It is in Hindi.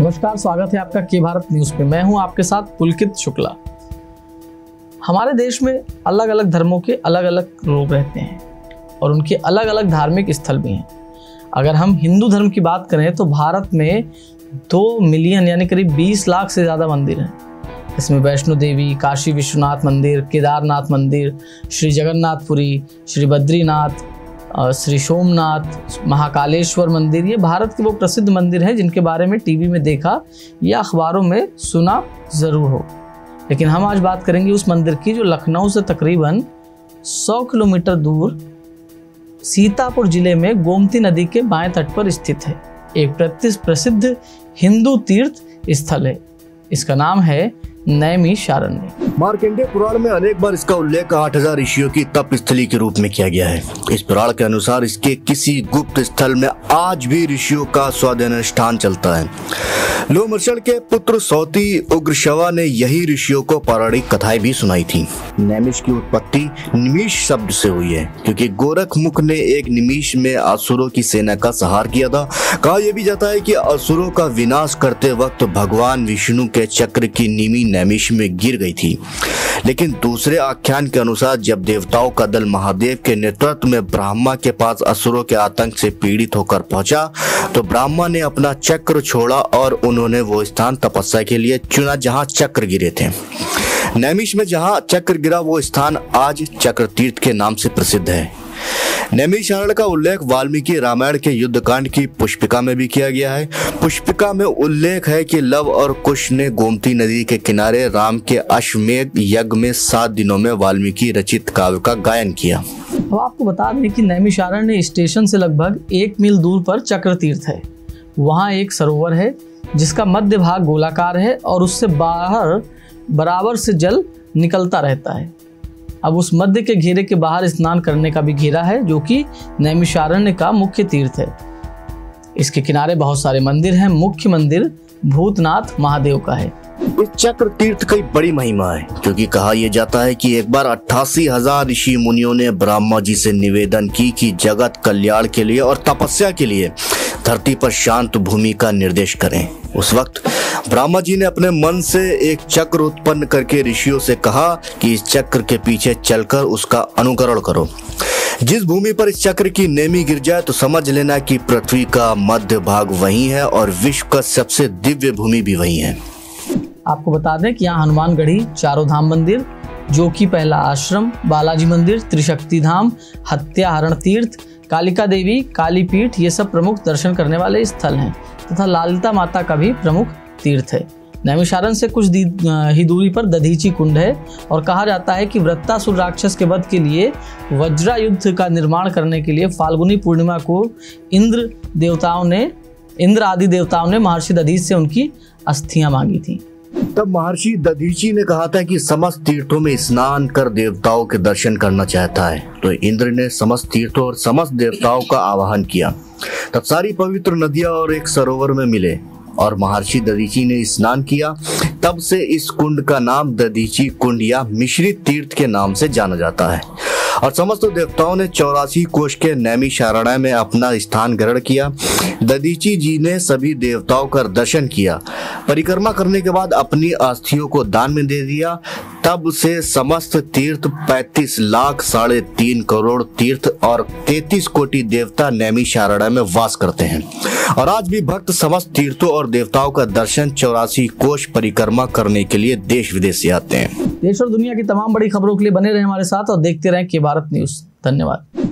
नमस्कार, स्वागत है आपका के भारत न्यूज़ पे। मैं हूं आपके साथ पुलकित शुक्ला। हमारे देश में अलग अलग धर्मों के अलग अलग लोग रहते हैं और उनके अलग अलग धार्मिक स्थल भी हैं। अगर हम हिंदू धर्म की बात करें तो भारत में 2 मिलियन यानी करीब 20 लाख से ज़्यादा मंदिर हैं। इसमें वैष्णो देवी, काशी विश्वनाथ मंदिर, केदारनाथ मंदिर, श्री जगन्नाथपुरी, श्री बद्रीनाथ, श्री सोमनाथ, महाकालेश्वर मंदिर, ये भारत के वो प्रसिद्ध मंदिर हैं जिनके बारे में टीवी में देखा या अखबारों में सुना ज़रूर हो। लेकिन हम आज बात करेंगे उस मंदिर की जो लखनऊ से तकरीबन 100 किलोमीटर दूर सीतापुर ज़िले में गोमती नदी के बाएं तट पर स्थित है। एक प्रसिद्ध हिंदू तीर्थ स्थल है। इसका नाम है नैमिषारण्य। मार्केंडे पुराण में अनेक बार इसका उल्लेख 8000 ऋषियों की तप स्थली के रूप में किया गया है। इस पुराण के अनुसार इसके किसी गुप्त स्थल में आज भी ऋषियों का स्वाध्यायानुष्ठान चलता है। लोमचरण के पुत्र सौती उग्रशवा ने यही ऋषियों को पौराणिक कथाएं भी सुनाई थी। नैमिष की उत्पत्ति निमिष शब्द से हुई है क्योंकि गोरख मुख ने एक निमिष में असुरों की सेना का संहार किया था। कहा यह भी जाता है कि असुरों का विनाश करते वक्त भगवान विष्णु के चक्र की नीमी नैमिष में गिर गई थी। लेकिन दूसरे आख्यान के अनुसार जब देवताओं का दल महादेव के नेतृत्व में ब्रह्मा के पास असुरों के आतंक से पीड़ित होकर पहुंचा तो ब्रह्मा ने अपना चक्र छोड़ा और उन्होंने वो स्थान तपस्या के लिए चुना जहां चक्र गिरे थे। नैमिष में जहां चक्र गिरा वो स्थान आज चक्रतीर्थ के नाम से प्रसिद्ध है। नैमिषारण्य का उल्लेख वाल्मीकि रामायण के युद्धकांड की पुष्पिका में भी किया गया है। पुष्पिका में उल्लेख है कि लव और कुश ने गोमती नदी के किनारे राम के अश्वमेध यज्ञ में 7 दिनों में वाल्मीकि रचित काव्य का गायन किया। अब आपको बता दें कि नैमिषारण्य स्टेशन से लगभग 1 मील दूर पर चक्रतीर्थ है। वहाँ एक सरोवर है जिसका मध्य भाग गोलाकार है और उससे बाहर बराबर से जल निकलता रहता है। अब उस मध्य के घेरे के बाहर स्नान करने का भी घेरा है जो कि नैमिषारण्य का मुख्य तीर्थ है। इसके किनारे बहुत सारे मंदिर हैं। मुख्य मंदिर भूतनाथ महादेव का है। इस चक्र तीर्थ की बड़ी महिमा है क्योंकि कहा यह जाता है कि एक बार 88,000 ऋषि मुनियों ने ब्रह्मा जी से निवेदन की कि जगत कल्याण के लिए और तपस्या के लिए धरती पर शांत भूमि का निर्देश करें। उस वक्त ब्रह्मा जी ने अपने मन से एक चक्र उत्पन्न करके ऋषियों से कहा कि इस चक्र के पीछे चलकर उसका अनुकरण करो। जिस भूमि पर इस चक्र की नेमी गिर जाए तो समझ लेना कि पृथ्वी का मध्य भाग वही है और विश्व का सबसे दिव्य भूमि भी वही है। आपको बता दें कि यहाँ हनुमानगढ़ी, चारों धाम मंदिर, जो कि पहला आश्रम, बालाजी मंदिर, त्रिशक्ति धाम, हत्या हरण तीर्थ, कालिका देवी, कालीपीठ, ये सब प्रमुख दर्शन करने वाले स्थल हैं तथा लालिता माता का भी प्रमुख तीर्थ है। नैमिषारण्य से कुछ ही दूरी पर दधीची कुंड है और कहा जाता है कि वृत्तासुर राक्षस के वध के लिए वज्रायुध का निर्माण करने के लिए फाल्गुनी पूर्णिमा को इंद्र आदि देवताओं ने महर्षि दधीच से उनकी अस्थियाँ मांगी थी। तब महर्षि दधीची ने कहा था कि समस्त तीर्थों में स्नान कर देवताओं के दर्शन करना चाहता है, तो इंद्र ने समस्त तीर्थों और समस्त देवताओं का आवाहन किया। तब सारी पवित्र नदियां और एक सरोवर में मिले और महर्षि दधीची ने स्नान किया। तब से इस कुंड का नाम दधीची कुंड या मिश्रित तीर्थ के नाम से जाना जाता है और समस्त देवताओं ने 84 कोष के नैमिषारण्य में अपना स्थान ग्रहण किया। दधीची जी ने सभी देवताओं का दर्शन किया। परिक्रमा करने के बाद अपनी अस्थियों को दान में दे दिया। तब से समस्त तीर्थ 35 लाख 3.5 करोड़ तीर्थ और 33 कोटि देवता नैमिषारण्य में वास करते हैं और आज भी भक्त समस्त तीर्थों और देवताओं का दर्शन 84 कोष परिक्रमा करने के लिए देश विदेश से आते हैं। देश और दुनिया की तमाम बड़ी खबरों के लिए बने रहे हमारे साथ और देखते रहें के भारत न्यूज़। धन्यवाद।